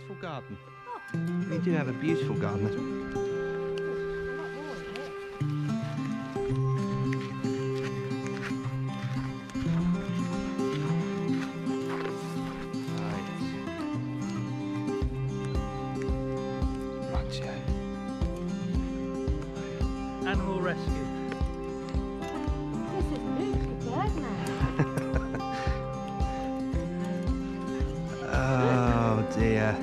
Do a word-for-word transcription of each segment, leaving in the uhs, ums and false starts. beautiful garden. We do have a beautiful garden. Animal rescue. This is beautiful garden. Oh dear.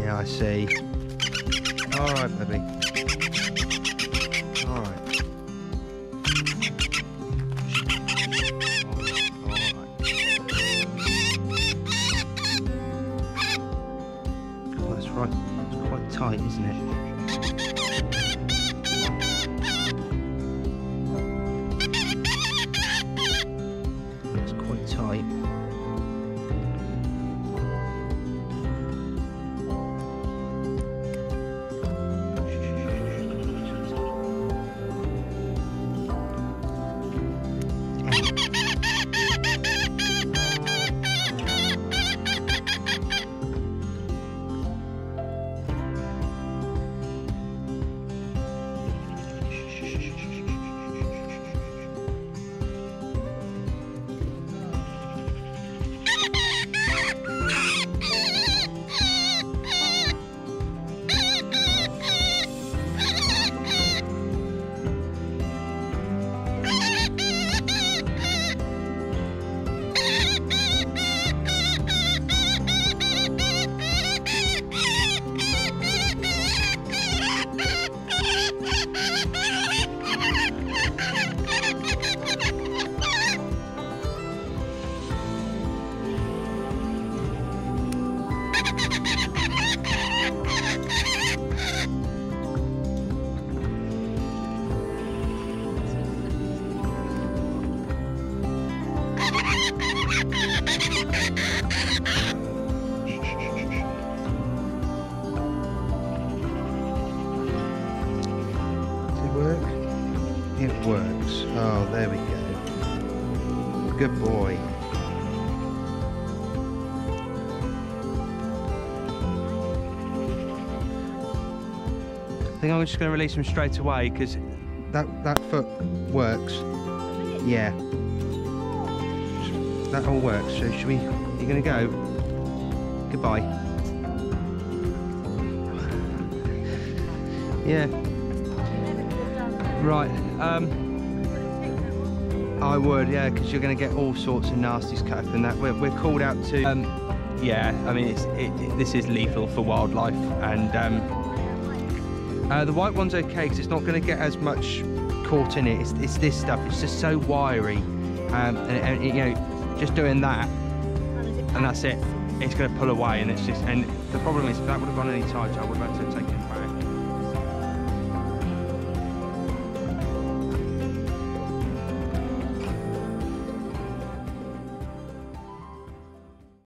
Yeah, I see. All right, baby. All right. All right. Oh, that's right. It's quite tight, isn't it? It works. Oh, there we go. Good boy. I think I'm just going to release him straight away because that that foot works. Yeah. That all works. So should we? You're going to go. Goodbye. Yeah. Right, um, I would, yeah, because you're going to get all sorts of nasties cut up in that. We're, we're called out to, um, yeah, I mean, it's, it, it, this is lethal for wildlife, and um, uh, the white one's okay because it's not going to get as much caught in it. It's, it's this stuff, it's just so wiry, um, and, and, you know, just doing that, and that's it. It's going to pull away, and it's just, and the problem is, if that would have gone any tighter, I would have had to take